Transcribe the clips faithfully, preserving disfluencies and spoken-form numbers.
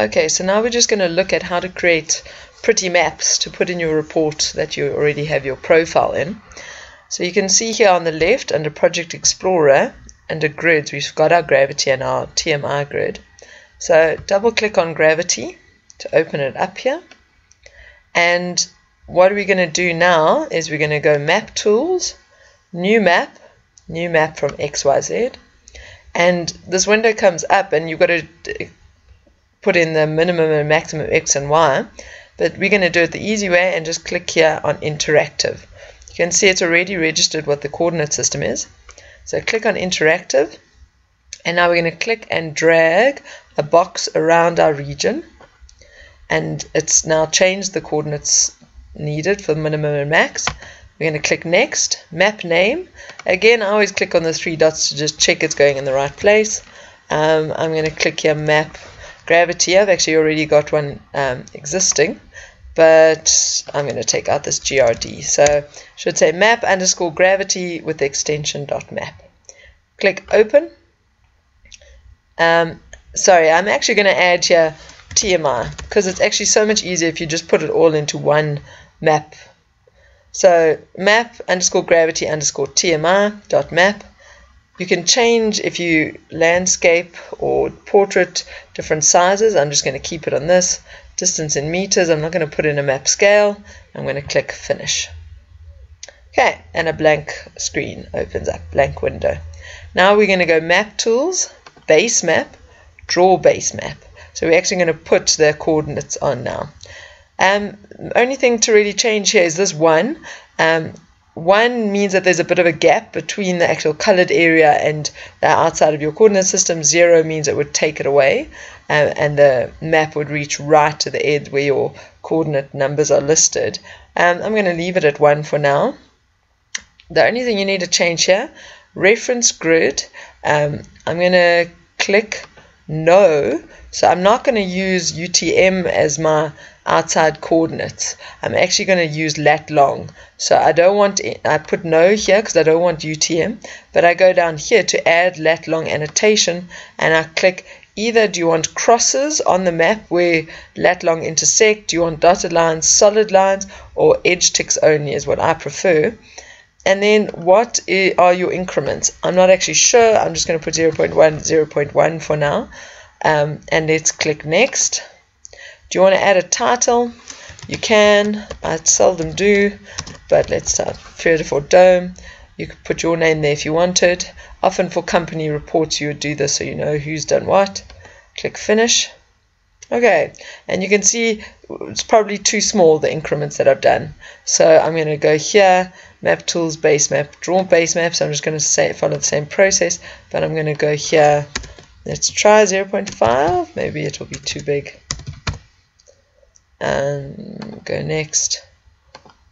Okay, so now we're just going to look at how to create pretty maps to put in your report that you already have your profile in. So you can see here on the left under Project Explorer, under grids, we've got our gravity and our T M I grid. So double click on gravity to open it up here. And what we're going to do now is we're going to go map tools, new map, new map from X Y Z. And this window comes up and you've got to put in the minimum and maximum X and Y. But we're going to do it the easy way and just click here on interactive. You can see it's already registered what the coordinate system is. So click on interactive. And now we're going to click and drag a box around our region. And it's now changed the coordinates needed for minimum and max. We're going to click next, map name. Again, I always click on the three dots to just check it's going in the right place. Um, I'm going to click here, map gravity. I've actually already got one um, existing, but I'm going to take out this G R D. So it should say map underscore gravity with the extension dot map. Click open. Um, sorry, I'm actually going to add here T M I because it's actually so much easier if you just put it all into one map. So map underscore gravity underscore T M I dot map. You can change if you landscape or portrait different sizes. I'm just going to keep it on this. Distance in meters. I'm not going to put in a map scale. I'm going to click finish. Okay, and a blank screen opens up, blank window. Now we're going to go map tools, base map, draw base map. So we're actually going to put the coordinates on now. Um, only thing to really change here is this one. Um, One means that there's a bit of a gap between the actual colored area and the outside of your coordinate system. Zero means it would take it away um, and the map would reach right to the edge where your coordinate numbers are listed. Um, I'm going to leave it at one for now. The only thing you need to change here, reference grid, um, I'm going to click no. So I'm not going to use U T M as my outside coordinates. I'm actually going to use lat long. So I don't want, I put no here because I don't want U T M, but I go down here to add lat long annotation and I click either do you want crosses on the map where lat long intersect, do you want dotted lines, solid lines, or edge ticks only is what I prefer. And then what are your increments? I'm not actually sure. I'm just going to put zero point one, zero point one for now. Um, and let's click next. Do you want to add a title? You can. I seldom do, but let's start Vredefort Dome. You could put your name there if you wanted. Often for company reports you would do this so you know who's done what. Click finish. Okay, and you can see it's probably too small, the increments that I've done. So I'm going to go here, map tools, base map, draw base map. So I'm just going to say follow the same process, but I'm going to go here. Let's try zero point five. Maybe it will be too big. Um, go next,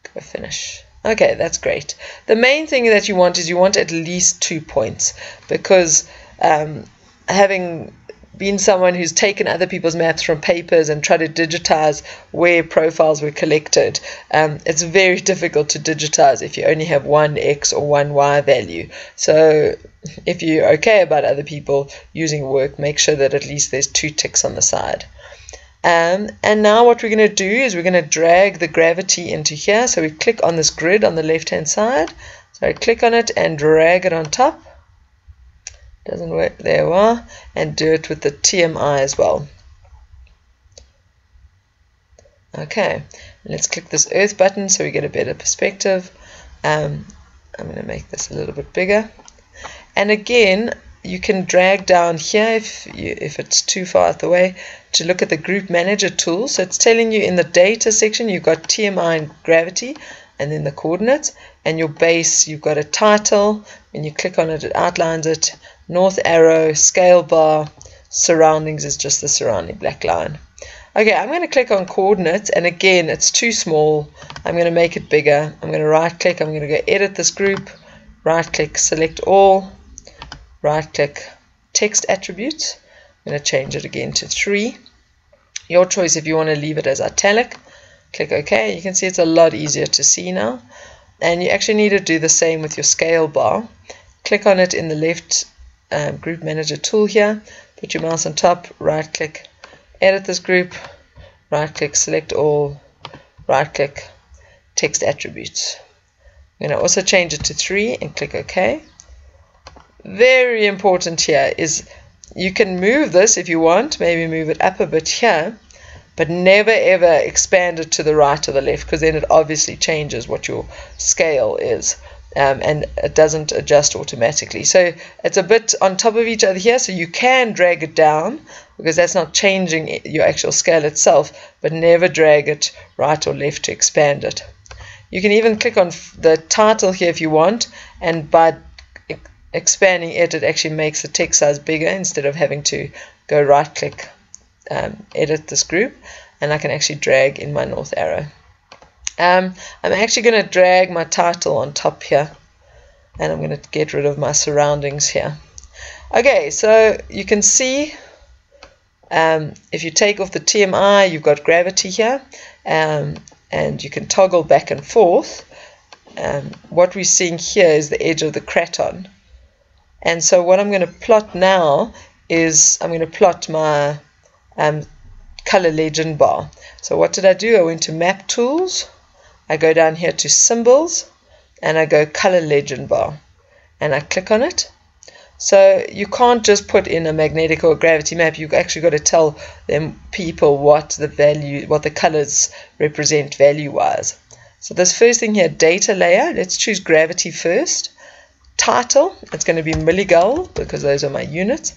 go finish. Okay, that's great. The main thing that you want is you want at least two points because um, having been someone who's taken other people's maps from papers and tried to digitize where profiles were collected, um, it's very difficult to digitize if you only have one X or one Y value. So if you're okay about other people using work, make sure that at least there's two ticks on the side. Um, and now what we're going to do is we're going to drag the gravity into here. So we click on this grid on the left-hand side. So I click on it and drag it on top. Doesn't work. There we are. And do it with the T M I as well. Okay. Let's click this Earth button so we get a better perspective. Um, I'm going to make this a little bit bigger. And again, you can drag down here if, you, if it's too far out the way to look at the group manager tool. So it's telling you in the data section you've got T M I and gravity and then the coordinates, and your base you've got a title. When you click on it, it outlines it. North arrow, scale bar, surroundings is just the surrounding black line. Okay, I'm going to click on coordinates, and again it's too small. I'm going to make it bigger. I'm going to right click, I'm going to go edit this group, right click, select all. Right click text attributes. I'm going to change it again to three. Your choice if you want to leave it as italic. Click OK. You can see it's a lot easier to see now. And you actually need to do the same with your scale bar. Click on it in the left um, group manager tool here. Put your mouse on top. Right click edit this group, right click, select all, right click, text attributes. I'm going to also change it to three and click OK. Very important here is you can move this if you want, maybe move it up a bit here, but never ever expand it to the right or the left, because then it obviously changes what your scale is, um, and it doesn't adjust automatically. So it's a bit on top of each other here, so you can drag it down because that's not changing your actual scale itself, but never drag it right or left to expand it. You can even click on the title here if you want, and by expanding it, it actually makes the text size bigger instead of having to go right click, um, edit this group, and I can actually drag in my north arrow. Um, I'm actually going to drag my title on top here, and I'm going to get rid of my surroundings here. Okay, so you can see um, if you take off the T M I, you've got gravity here, um, and you can toggle back and forth. Um, what we're seeing here is the edge of the craton. And so what I'm going to plot now is I'm going to plot my um, color legend bar. So what did I do? I went to Map Tools. I go down here to Symbols, and I go Color Legend Bar, and I click on it. So you can't just put in a magnetic or a gravity map. You've actually got to tell them people what the value, what the colors represent value-wise. So this first thing here, data layer, let's choose gravity first. Title, it's going to be milligold because those are my units,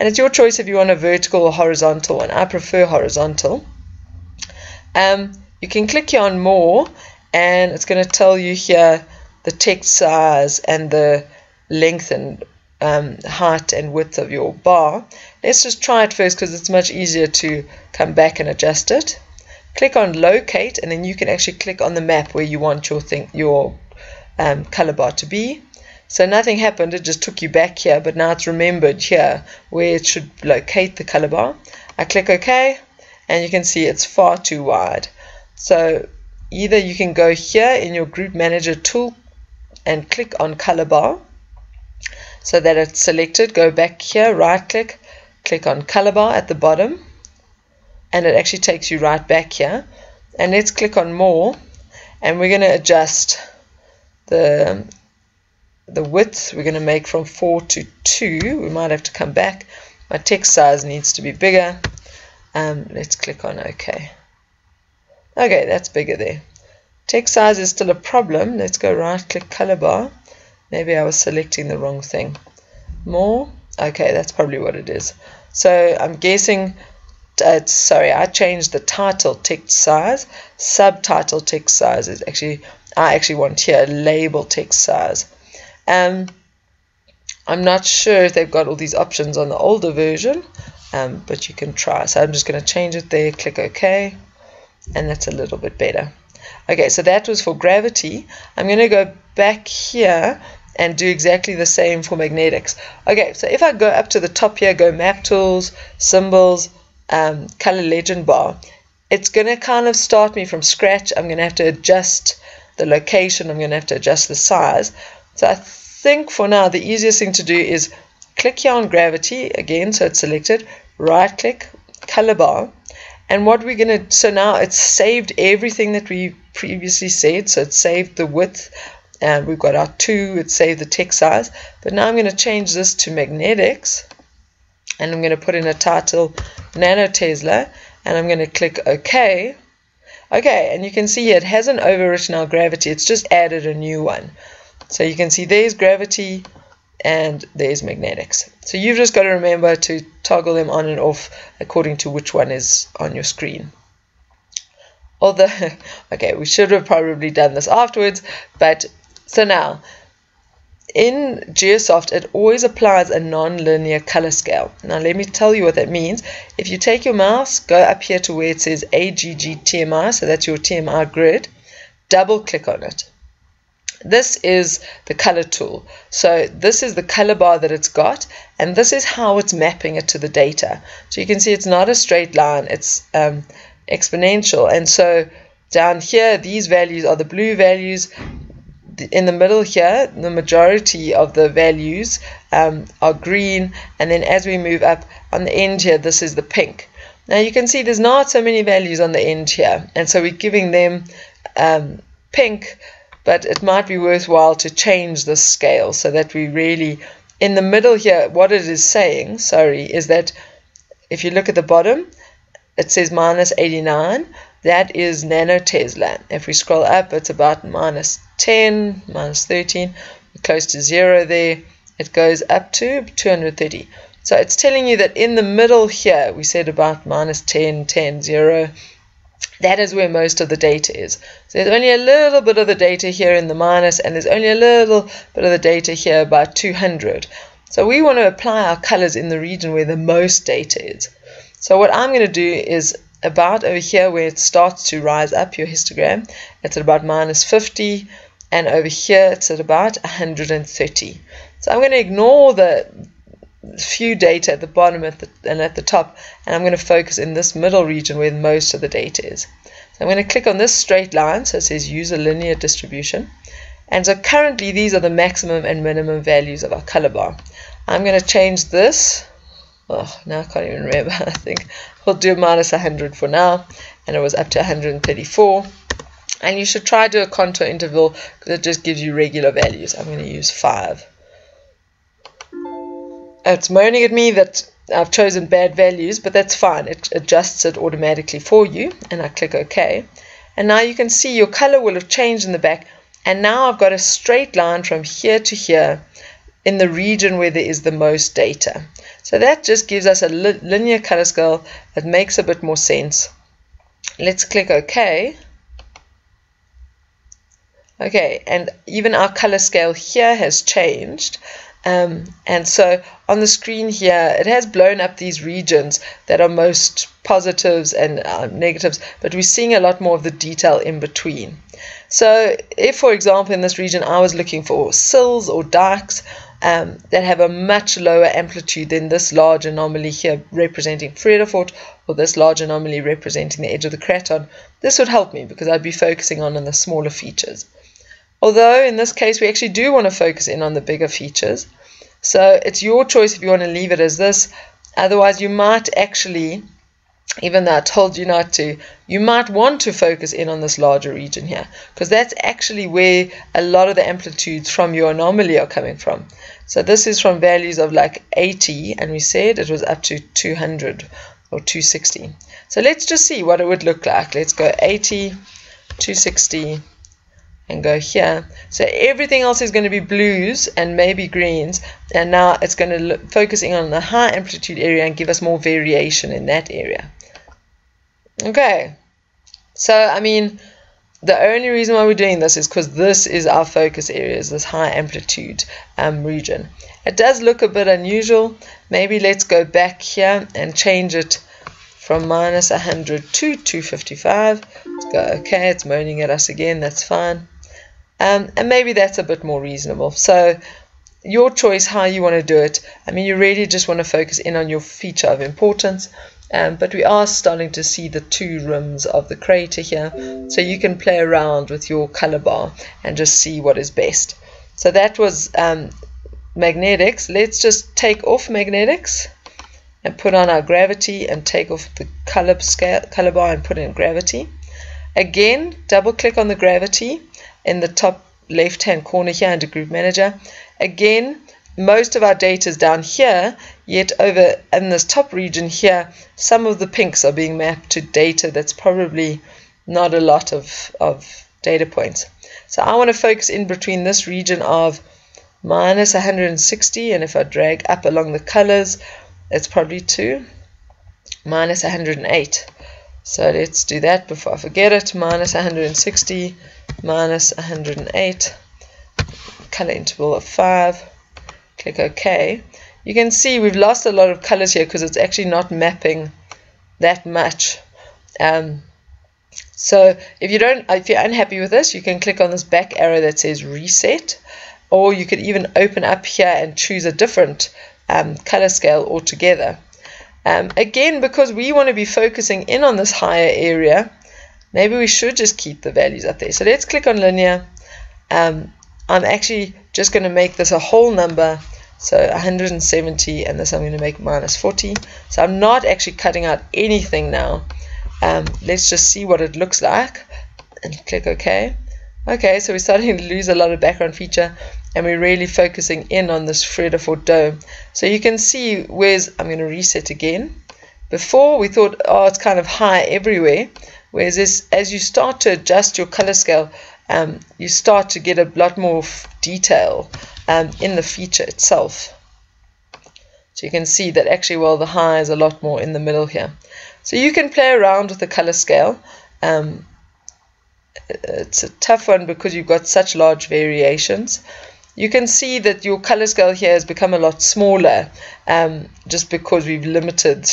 and it's your choice if you want a vertical or horizontal one. I prefer horizontal. Um, you can click here on more, and it's going to tell you here the text size and the length and um, height and width of your bar. Let's just try it first because it's much easier to come back and adjust it. Click on locate, and then you can actually click on the map where you want your thing, your um, color bar to be. So nothing happened, it just took you back here, but now it's remembered here where it should locate the color bar. I click OK, and you can see it's far too wide. So either you can go here in your Group Manager tool and click on color bar so that it's selected. Go back here, right click, click on color bar at the bottom, and it actually takes you right back here. And let's click on more, and we're going to adjust the the width. We're going to make from four to two. We might have to come back. My text size needs to be bigger. Um, let's click on OK. OK, that's bigger there. Text size is still a problem. Let's go right click color bar. Maybe I was selecting the wrong thing. More. OK, that's probably what it is. So I'm guessing, uh, sorry, I changed the title text size. Subtitle text size is actually, I actually want here label text size. Um, I'm not sure if they've got all these options on the older version, um, but you can try. So I'm just going to change it there, click OK, and that's a little bit better. Okay, so that was for gravity. I'm going to go back here and do exactly the same for magnetics. Okay, so if I go up to the top here, go Map Tools, Symbols, um, Color Legend Bar, it's going to kind of start me from scratch. I'm going to have to adjust the location. I'm going to have to adjust the size. So I think for now the easiest thing to do is click here on gravity again, so it's selected, right click, color bar, and what we're going to, so now it's saved everything that we previously said, so it's saved the width, and we've got our two, it saved the text size, but now I'm going to change this to magnetics, and I'm going to put in a title, nanotesla, and I'm going to click OK. Okay, and you can see it hasn't overwritten our gravity, it's just added a new one. So you can see there's gravity and there's magnetics. So you've just got to remember to toggle them on and off according to which one is on your screen. Although, okay, we should have probably done this afterwards, but so now, in GeoSoft, it always applies a non-linear color scale. Now let me tell you what that means. If you take your mouse, go up here to where it says A G G T M I, so that's your T M I grid, double-click on it. This is the color tool. So this is the color bar that it's got, and this is how it's mapping it to the data. So you can see it's not a straight line, it's um, exponential. And so down here, these values are the blue values. In the middle here, the majority of the values um, are green. And then as we move up on the end here, this is the pink. Now you can see there's not so many values on the end here, and so we're giving them um, pink, but it might be worthwhile to change the scale so that we really, in the middle here, what it is saying, sorry, is that if you look at the bottom, it says minus eighty-nine. That is nanotesla. If we scroll up, it's about minus ten, minus thirteen, close to zero there. It goes up to two hundred thirty. So it's telling you that in the middle here, we said about minus ten, ten, zero. That is where most of the data is. So there's only a little bit of the data here in the minus, and there's only a little bit of the data here, about two hundred. So we want to apply our colors in the region where the most data is. So what I'm going to do is about over here where it starts to rise up your histogram, it's at about minus fifty, and over here it's at about one hundred thirty. So I'm going to ignore the few data at the bottom at the, and at the top, and I'm going to focus in this middle region where most of the data is. So I'm going to click on this straight line, so it says use a linear distribution, and so currently these are the maximum and minimum values of our color bar. I'm going to change this. Oh, now I can't even remember. I think we'll do minus one hundred for now, and it was up to one hundred thirty-four. And you should try to do a contour interval because it just gives you regular values. I'm going to use five. It's moaning at me that I've chosen bad values, but that's fine. It adjusts it automatically for you, and I click OK. And now you can see your color will have changed in the back, and now I've got a straight line from here to here in the region where there is the most data. So that just gives us a li linear color scale that makes a bit more sense. Let's click OK. Okay, and even our color scale here has changed. Um, and so on the screen here, it has blown up these regions that are most positives and uh, negatives, but we're seeing a lot more of the detail in between. So if, for example, in this region, I was looking for sills or dikes um, that have a much lower amplitude than this large anomaly here representing Vredefort, or this large anomaly representing the edge of the craton, this would help me because I'd be focusing on, on the smaller features. Although in this case we actually do want to focus in on the bigger features, so it's your choice if you want to leave it as this. Otherwise you might actually, even though I told you not to, you might want to focus in on this larger region here, because that's actually where a lot of the amplitudes from your anomaly are coming from. So this is from values of like eighty, and we said it was up to two hundred or two sixty. So let's just see what it would look like. Let's go eighty, two sixty, and go here. So everything else is going to be blues and maybe greens, and now it's going to look, focusing on the high amplitude area and give us more variation in that area. Okay, so I mean the only reason why we're doing this is because this is our focus area, is this high amplitude um, region. It does look a bit unusual. Maybe let's go back here and change it from minus one hundred to two fifty-five. Let's go okay. It's moaning at us again, that's fine. Um, and maybe that's a bit more reasonable. So your choice how you want to do it. I mean, you really just want to focus in on your feature of importance, um, but we are starting to see the two rims of the crater here, so you can play around with your color bar and just see what is best. So that was um, magnetics. Let's just take off magnetics and put on our gravity, and take off the color scale, color bar, and put in gravity. Again, double click on the gravity in the top left hand corner here under Group Manager. Again, most of our data is down here, yet over in this top region here, some of the pinks are being mapped to data that's probably not a lot of, of data points. So I want to focus in between this region of minus one hundred sixty, and if I drag up along the colors, it's probably two, minus one hundred eight. So let's do that before I forget it. Minus one hundred sixty, minus one hundred eight, color interval of five, click OK. You can see we've lost a lot of colors here because it's actually not mapping that much. Um, so if you don't, if you're unhappy with this, you can click on this back arrow that says reset, or you could even open up here and choose a different Um, color scale altogether. Um, again, because we want to be focusing in on this higher area, maybe we should just keep the values up there. So let's click on linear. Um, I'm actually just going to make this a whole number, So one hundred seventy, and this I'm going to make minus forty. So I'm not actually cutting out anything now. Um, let's just see what it looks like and click OK. Okay, so we're starting to lose a lot of background feature, and we're really focusing in on this Vredefort dome. So you can see where's, I'm going to reset again. Before we thought, oh, it's kind of high everywhere, whereas this, as you start to adjust your color scale, um, you start to get a lot more detail um, in the feature itself. So you can see that actually, well, the high is a lot more in the middle here. So you can play around with the color scale. Um, it's a tough one because you've got such large variations. You can see that your color scale here has become a lot smaller um, just because we've limited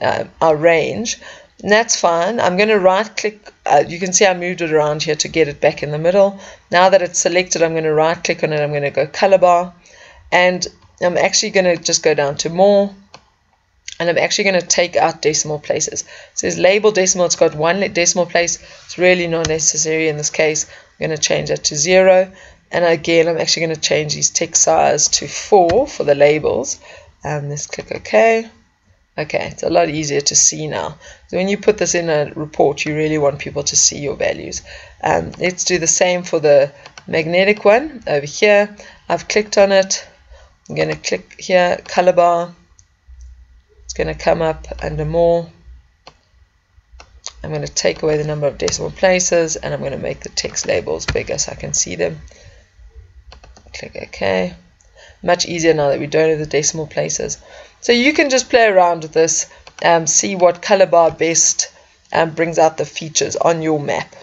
uh, our range, and that's fine. I'm going to right click. Uh, you can see I moved it around here to get it back in the middle. Now that it's selected, I'm going to right click on it. I'm going to go color bar, and I'm actually going to just go down to more, and I'm actually going to take out decimal places. It says label decimal, it's got one decimal place. It's really not necessary in this case. I'm going to change that to zero. And again, I'm actually going to change these text size to four for the labels. Um, let's click OK. Okay, it's a lot easier to see now. So when you put this in a report, you really want people to see your values. Um, let's do the same for the magnetic one over here. I've clicked on it. I'm going to click here, color bar. It's going to come up under more. I'm going to take away the number of decimal places, and I'm going to make the text labels bigger so I can see them. Click OK. Much easier now that we don't have the decimal places. So you can just play around with this, um, see what color bar best um, brings out the features on your map.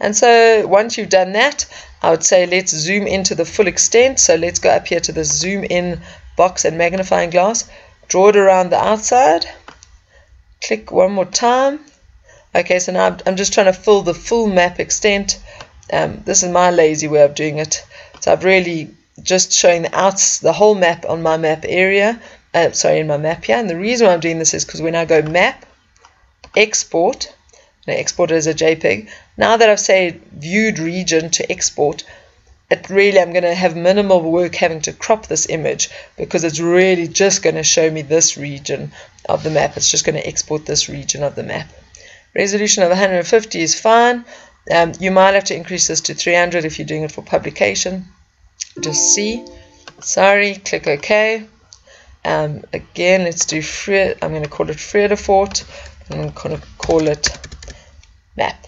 And so once you've done that, I would say let's zoom into the full extent. So let's go up here to the zoom in box and magnifying glass, draw it around the outside, click one more time. Okay, so now I'm just trying to fill the full map extent. Um, this is my lazy way of doing it. So I've really just showing the outs, the whole map on my map area, uh, sorry, in my map here. And the reason why I'm doing this is because when I go map, export, and I export it as a JPEG, now that I've said viewed region to export, it really, I'm going to have minimal work having to crop this image because it's really just going to show me this region of the map. It's just going to export this region of the map. Resolution of one hundred fifty is fine. Um, you might have to increase this to three hundred if you're doing it for publication. Just see. Sorry, click OK. Um, again, let's do, Fre I'm going to call it Vredefort. I'm going to call it map.